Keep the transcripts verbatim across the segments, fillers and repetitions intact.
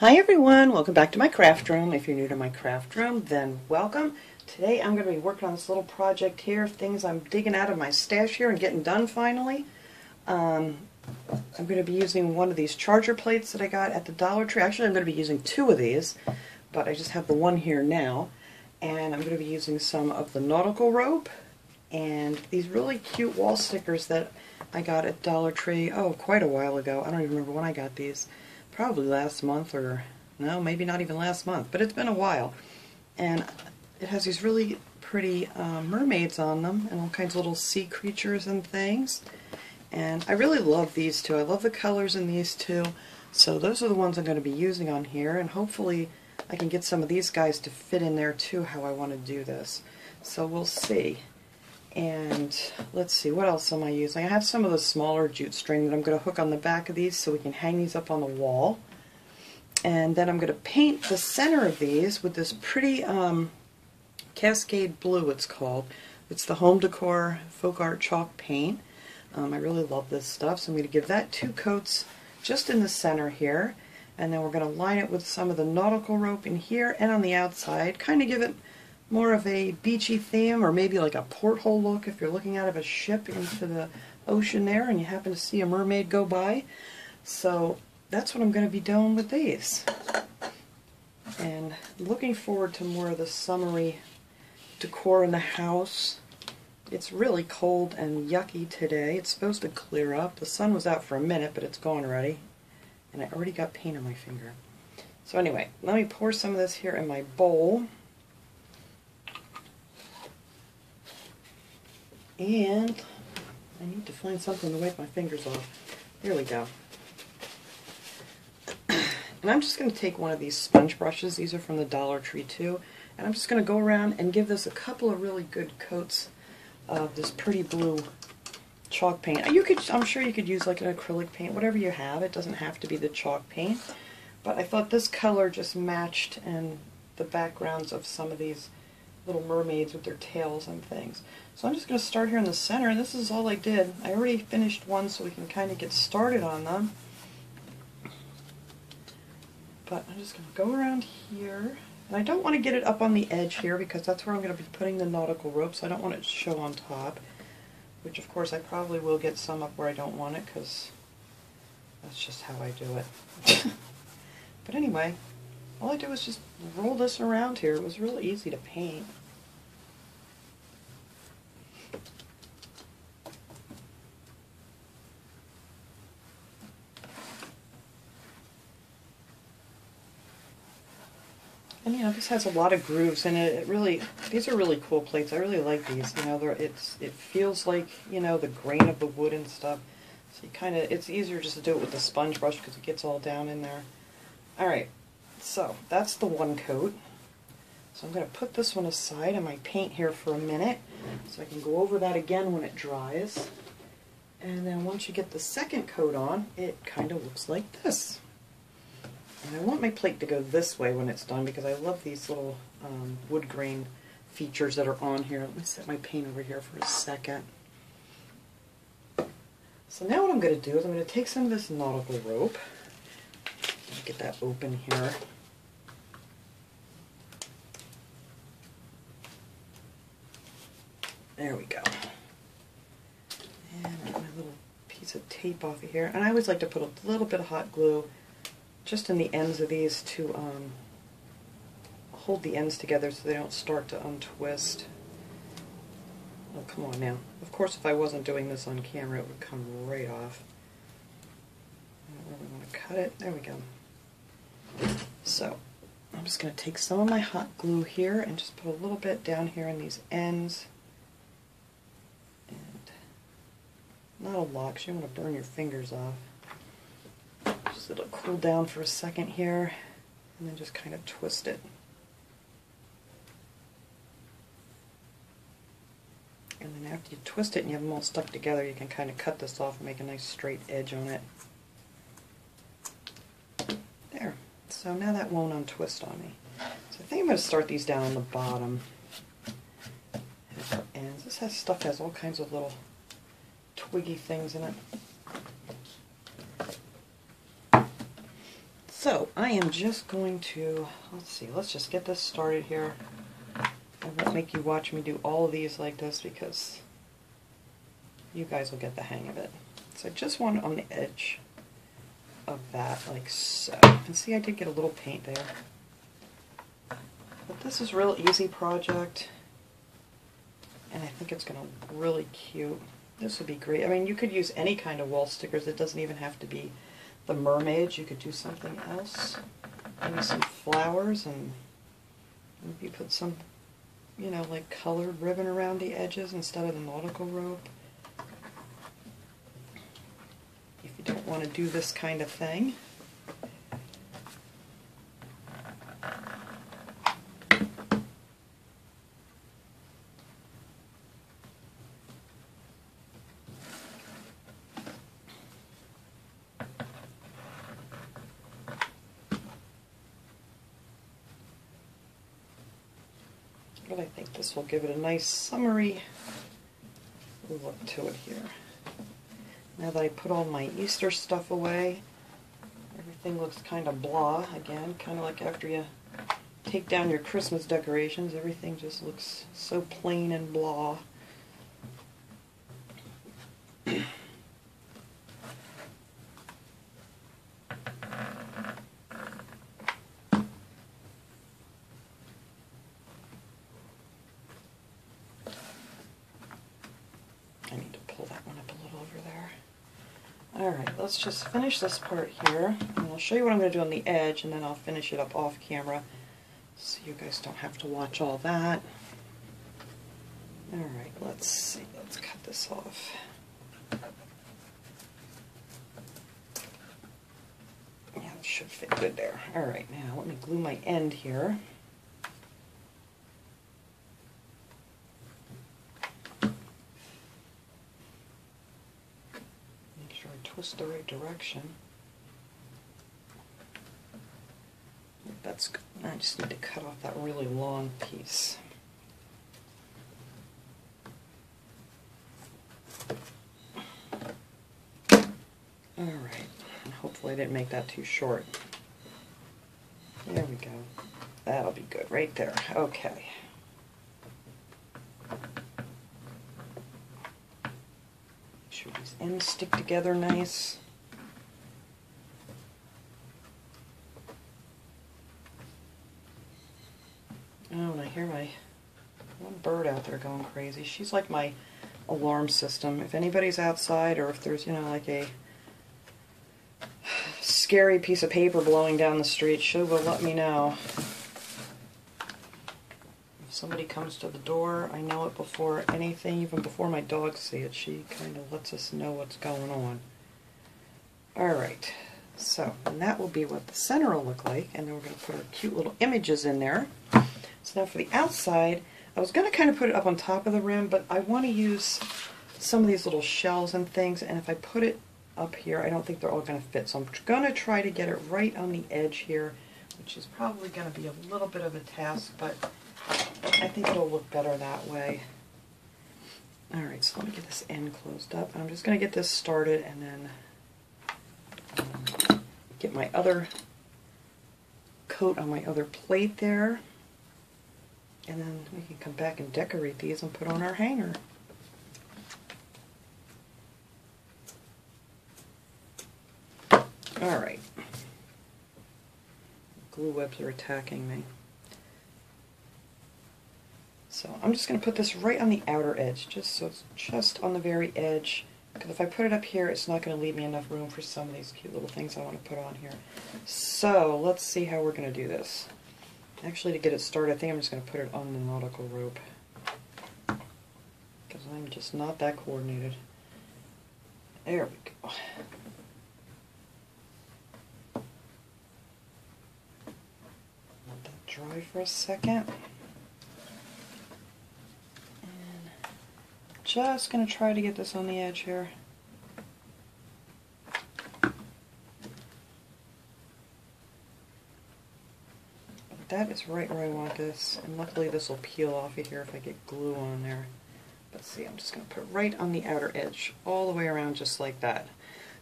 Hi everyone, welcome back to my craft room. If you're new to my craft room, then welcome. Today I'm going to be working on this little project here, things I'm digging out of my stash here and getting done finally. Um, I'm going to be using one of these charger plates that I got at the Dollar Tree. Actually, I'm going to be using two of these, but I just have the one here now. And I'm going to be using some of the nautical rope and these really cute wall stickers that I got at Dollar Tree, oh, quite a while ago. I don't even remember when I got these. Probably last month, or no, maybe not even last month, but it's been a while. And it has these really pretty uh, mermaids on them and all kinds of little sea creatures and things. And I really love these two. I love the colors in these two. So those are the ones I'm going to be using on here, and hopefully I can get some of these guys to fit in there too, how I want to do this. So we'll see. And let's see, what else am I using? I have some of the smaller jute string that I'm going to hook on the back of these so we can hang these up on the wall. And then I'm going to paint the center of these with this pretty um, Cascade Blue, it's called. It's the Home Decor Folk Art Chalk Paint. Um, I really love this stuff, so I'm going to give that two coats just in the center here. And then we're going to line it with some of the nautical rope in here and on the outside, kind of give it more of a beachy theme, or maybe like a porthole look if you're looking out of a ship into the ocean there and you happen to see a mermaid go by. So that's what I'm going to be doing with these. And looking forward to more of the summery decor in the house. It's really cold and yucky today. It's supposed to clear up. The sun was out for a minute, but it's gone already. And I already got paint on my finger. So anyway, let me pour some of this here in my bowl. And I need to find something to wipe my fingers off. There we go. And I'm just going to take one of these sponge brushes. These are from the Dollar Tree too. And I'm just going to go around and give this a couple of really good coats of this pretty blue chalk paint. You could, I'm sure you could use like an acrylic paint, whatever you have. It doesn't have to be the chalk paint. But I thought this color just matched and the backgrounds of some of these little mermaids with their tails and things. So I'm just going to start here in the center, and this is all I did. I already finished one so we can kind of get started on them. But I'm just going to go around here, and I don't want to get it up on the edge here because that's where I'm going to be putting the nautical rope, so I don't want it to show on top, which of course I probably will get some up where I don't want it because that's just how I do it. But anyway, all I do is just roll this around here. It was really easy to paint. And you know, this has a lot of grooves in it. It really, these are really cool plates. I really like these. You know, they're, it's it feels like, you know, the grain of the wood and stuff. So you kind of, it's easier just to do it with the sponge brush because it gets all down in there. All right. So that's the one coat. So I'm going to put this one aside in my paint here for a minute so I can go over that again when it dries. And then once you get the second coat on, it kind of looks like this. And I want my plate to go this way when it's done because I love these little um, wood grain features that are on here. Let me set my paint over here for a second. So now what I'm going to do is I'm going to take some of this nautical rope. Get that open here. There we go. And I got my little piece of tape off of here. And I always like to put a little bit of hot glue just in the ends of these to um, hold the ends together so they don't start to untwist. Oh, come on now. Of course, if I wasn't doing this on camera, it would come right off. I don't really want to cut it. There we go. So I'm just going to take some of my hot glue here and just put a little bit down here in these ends, and not a lot because you don't want to burn your fingers off. Just let it cool down for a second here and then just kind of twist it. And then after you twist it and you have them all stuck together, you can kind of cut this off and make a nice straight edge on it. There. So now that won't untwist on me. So I think I'm going to start these down on the bottom. And this has stuff has all kinds of little twiggy things in it. So I am just going to, let's see, let's just get this started here. I won't make you watch me do all of these like this because you guys will get the hang of it. So just one on the edge of that, like so. And see, I did get a little paint there. But this is a real easy project, and I think it's going to look really cute. This would be great. I mean, you could use any kind of wall stickers. It doesn't even have to be the mermaids. You could do something else. Maybe some flowers, and maybe put some, you know, like colored ribbon around the edges instead of the nautical rope. If you don't want to do this kind of thing. But I think this will give it a nice summery look to it here. Now that I put all my Easter stuff away, everything looks kind of blah again, kind of like after you take down your Christmas decorations, everything just looks so plain and blah. Let's just finish this part here, and I'll show you what I'm going to do on the edge, and then I'll finish it up off camera so you guys don't have to watch all that. Alright, let's see, let's cut this off. Yeah, it should fit good there. Alright, now let me glue my end here. Twist the right direction. That's good. I just need to cut off that really long piece. Alright, hopefully I didn't make that too short. There we go. That'll be good right there. Okay. Ends stick together nice. Oh, and I hear my one bird out there going crazy. She's like my alarm system. If anybody's outside, or if there's, you know, like a scary piece of paper blowing down the street, she will let me know. Somebody comes to the door, I know it before anything, even before my dogs see it. She kind of lets us know what's going on. Alright, so, and that will be what the center will look like, and then we're going to put our cute little images in there. So now for the outside, I was going to kind of put it up on top of the rim, but I want to use some of these little shells and things, and if I put it up here, I don't think they're all going to fit, so I'm going to try to get it right on the edge here, which is probably going to be a little bit of a task, but I think it'll look better that way. Alright, so let me get this end closed up. I'm just going to get this started and then um, get my other coat on my other plate there. And then we can come back and decorate these and put on our hanger. Alright. Glue webs are attacking me. So I'm just going to put this right on the outer edge, just so it's just on the very edge, because if I put it up here, it's not going to leave me enough room for some of these cute little things I want to put on here. So let's see how we're going to do this. Actually, to get it started, I think I'm just going to put it on the nautical rope, because I'm just not that coordinated. There we go. Let that dry for a second. Just going to try to get this on the edge here. That is right where I want this, and luckily this will peel off of here if I get glue on there. But see, I'm just going to put right on the outer edge, all the way around just like that.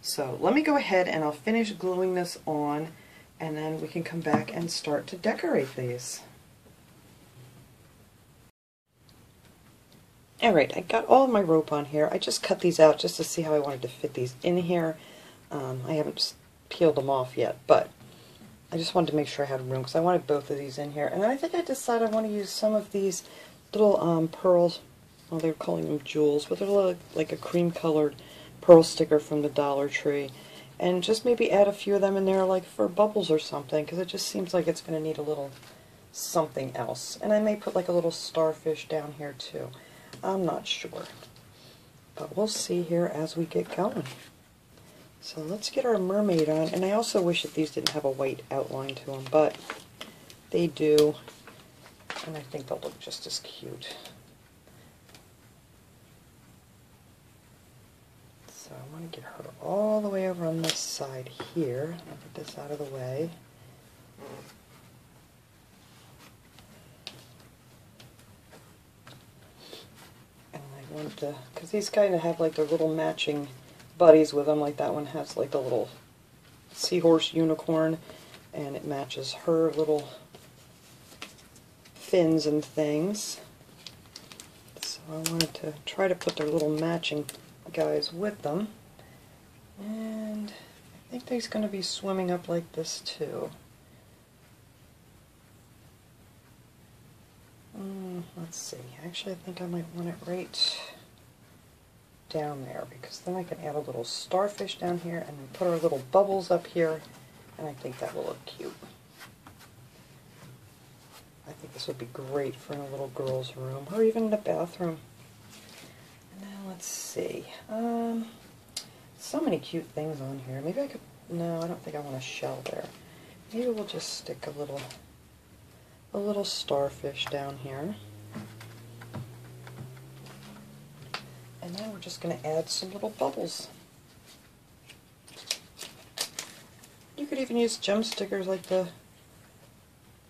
So let me go ahead and I'll finish gluing this on, and then we can come back and start to decorate these. Alright, I got all my rope on here. I just cut these out just to see how I wanted to fit these in here. Um, I haven't peeled them off yet, but I just wanted to make sure I had room because I wanted both of these in here. And then I think I decided I want to use some of these little um, pearls. Well, they were calling them jewels, but they're like, like a cream-colored pearl sticker from the Dollar Tree. And just maybe add a few of them in there like for bubbles or something, because it just seems like it's going to need a little something else. And I may put like a little starfish down here too. I'm not sure, but we'll see here as we get going. So let's get our mermaid on, and I also wish that these didn't have a white outline to them, but they do, and I think they'll look just as cute. So I want to get her all the way over on this side here. I'll get this out of the way. Because these kind of have like their little matching buddies with them, like that one has like the little seahorse unicorn, and it matches her little fins and things. So I wanted to try to put their little matching guys with them, and I think they's going to be swimming up like this too. Mm, let's see, actually I think I might want it right down there, because then I can add a little starfish down here and put our little bubbles up here, and I think that will look cute. I think this would be great for in a little girl's room, or even in a bathroom. And then let's see, um, so many cute things on here. Maybe I could, no, I don't think I want a shell there. Maybe we'll just stick a little... a little starfish down here. And then we're just going to add some little bubbles. You could even use gem stickers, like the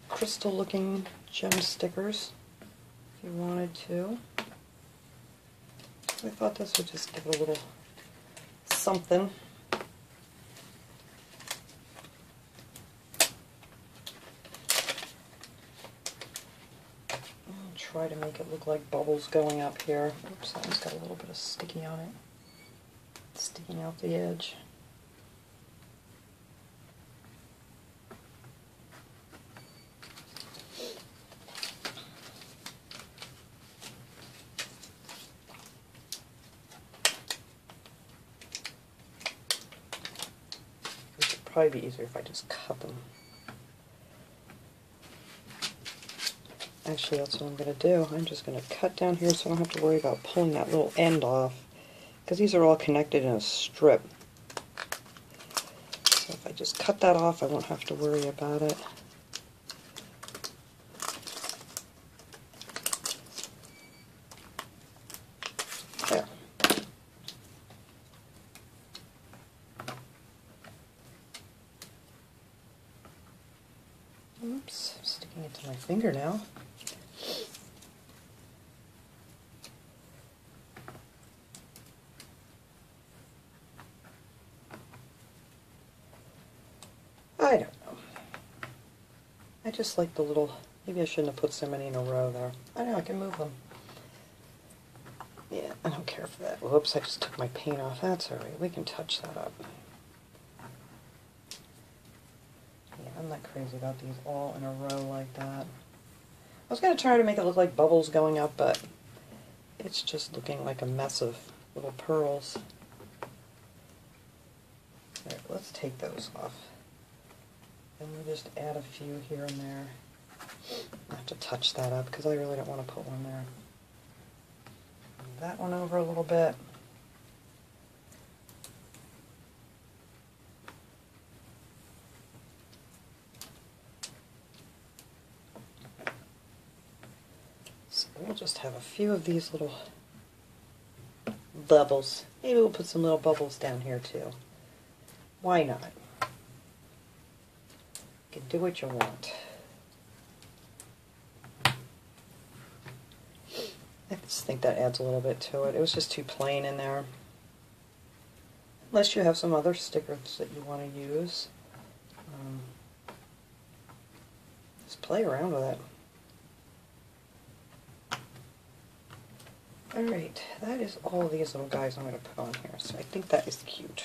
crystal looking gem stickers, if you wanted to. I thought this would just give it a little something. Try to make it look like bubbles going up here. Oops, that one's got a little bit of sticky on it. It's sticking out the edge. It would probably be easier if I just cut them. Actually, that's what I'm going to do. I'm just going to cut down here so I don't have to worry about pulling that little end off, because these are all connected in a strip. So if I just cut that off, I won't have to worry about it. There. Oops, I'm sticking it to my finger now. I don't know. I just like the little, maybe I shouldn't have put so many in a row there. I know, I can move them. Yeah, I don't care for that. Whoops, I just took my paint off. That's alright, we can touch that up. Yeah, I'm not crazy about these all in a row like that. I was going to try to make it look like bubbles going up, but it's just looking like a mess of little pearls. Alright, let's take those off. And we'll just add a few here and there. I have to touch that up because I really don't want to put one there. Move that one over a little bit. So we'll just have a few of these little bubbles. Maybe we'll put some little bubbles down here too. Why not? You can do what you want. I just think that adds a little bit to it. It was just too plain in there. Unless you have some other stickers that you want to use. Um, play around with it. Alright, that is all these little guys I'm going to put on here, so I think that is cute.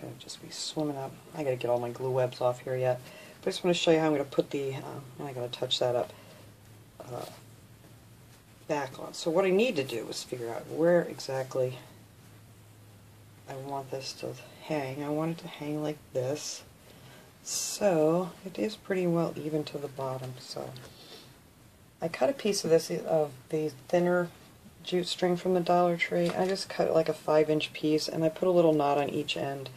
Going to just be swimming up. I got to get all my glue webs off here yet. But I just want to show you how I'm going to put the, um, I got to touch that up, uh, back on. So what I need to do is figure out where exactly I want this to hang. I want it to hang like this. So it is pretty well even to the bottom, so. I cut a piece of this, of the thinner jute string from the Dollar Tree. I just cut like a five inch piece and I put a little knot on each end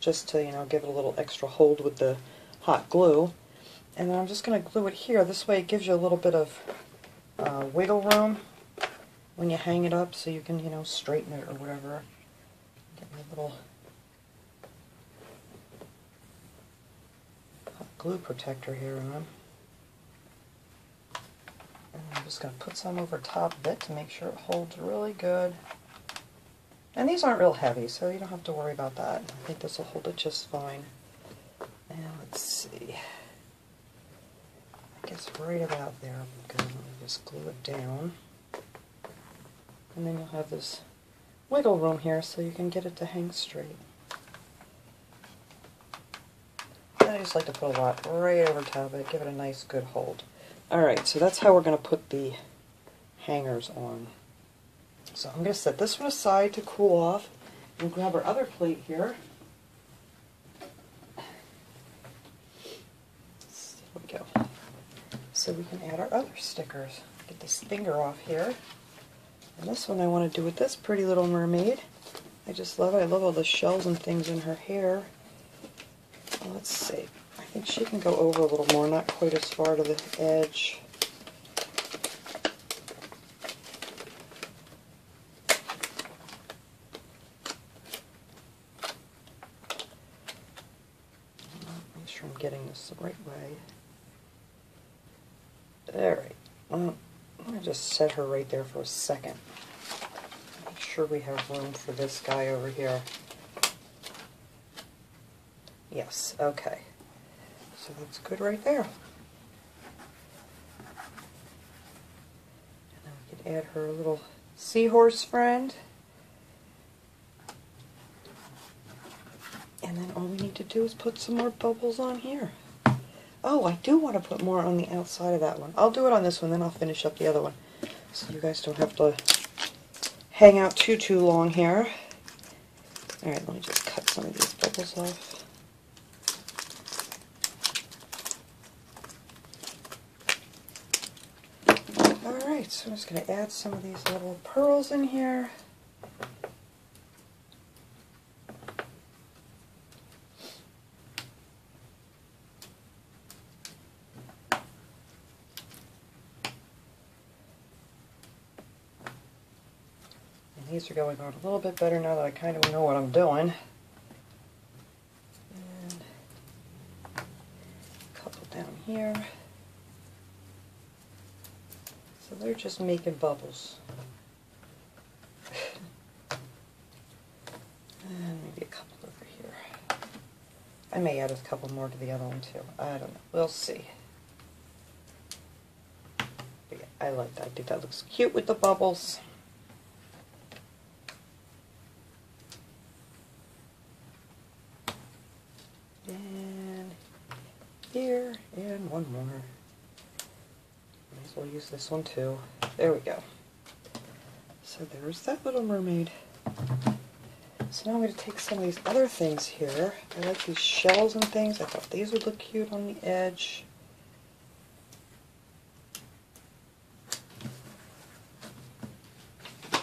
just to, you know, give it a little extra hold with the hot glue. And then I'm just going to glue it here. This way it gives you a little bit of uh, wiggle room when you hang it up so you can, you know, straighten it or whatever. Get my little hot glue protector here on. And I'm just going to put some over top of it to make sure it holds really good. And these aren't real heavy, so you don't have to worry about that. I think this will hold it just fine. And let's see. I guess right about there I'm going to just glue it down. And then you'll have this wiggle room here so you can get it to hang straight. And I just like to put a lot right over top of it, give it a nice good hold. Alright, so that's how we're going to put the hangers on. So I'm going to set this one aside to cool off and grab our other plate here. There we go. So we can add our other stickers. Get this finger off here. And this one I want to do with this pretty little mermaid. I just love it. I love all the shells and things in her hair. Well, let's see. I think she can go over a little more, not quite as far to the edge. Make sure I'm getting this the right way. Alright, I'm going to just set her right there for a second. Make sure we have room for this guy over here. Yes, okay. So that's good right there. And then we can add her little seahorse friend. And then all we need to do is put some more bubbles on here. Oh, I do want to put more on the outside of that one. I'll do it on this one, then I'll finish up the other one. So you guys don't have to hang out too, too long here. Alright, let me just cut some of these bubbles off. So I'm just going to add some of these little pearls in here. And these are going on a little bit better now that I kind of know what I'm doing. And a couple down here. So they're just making bubbles. And maybe a couple over here. I may add a couple more to the other one too. I don't know. We'll see. But yeah, I like that. I think that looks cute with the bubbles. And here, and one more. We'll use this one too. There we go. So there's that little mermaid. So now I'm going to take some of these other things here. I like these shells and things. I thought these would look cute on the edge. We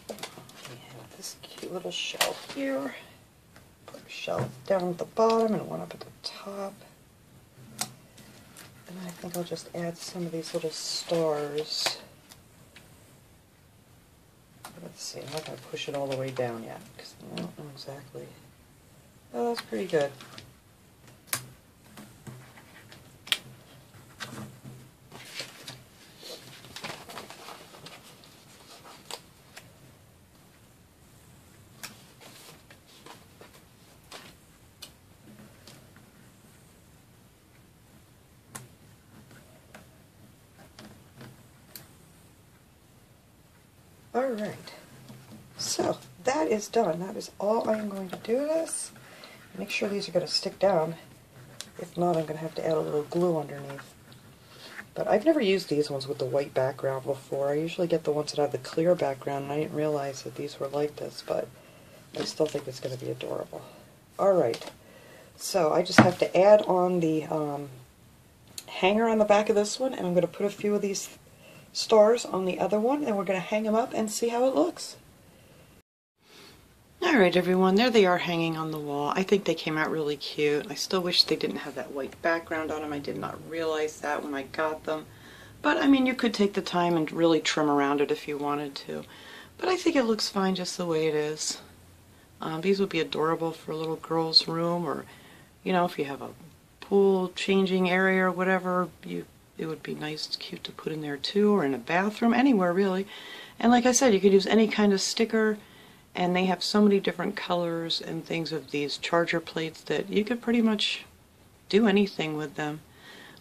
have this cute little shell here. Put a shell down at the bottom and one up at the top. I think I'll just add some of these little stars. Let's see, I'm not going to push it all the way down yet, because I don't know exactly. Oh, that's pretty good. All right, so that is done. That is all I am going to do this. Make sure these are going to stick down. If not, I'm going to have to add a little glue underneath. But I've never used these ones with the white background before. I usually get the ones that have the clear background, and I didn't realize that these were like this, but I still think it's going to be adorable. Alright, so I just have to add on the um, hanger on the back of this one, and I'm going to put a few of these stars on the other one, and we're going to hang them up and see how it looks. Alright everyone, there they are hanging on the wall. I think they came out really cute. I still wish they didn't have that white background on them. I did not realize that when I got them. But I mean, you could take the time and really trim around it if you wanted to. But I think it looks fine just the way it is. Um, these would be adorable for a little girl's room, or, you know, if you have a pool changing area or whatever, you it would be nice, cute to put in there too, or in a bathroom, anywhere really. And like I said, you could use any kind of sticker. And they have so many different colors and things of these charger plates that you could pretty much do anything with them.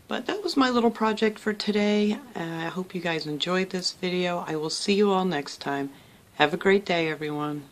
But that was my little project for today. Uh, I hope you guys enjoyed this video. I will see you all next time. Have a great day, everyone.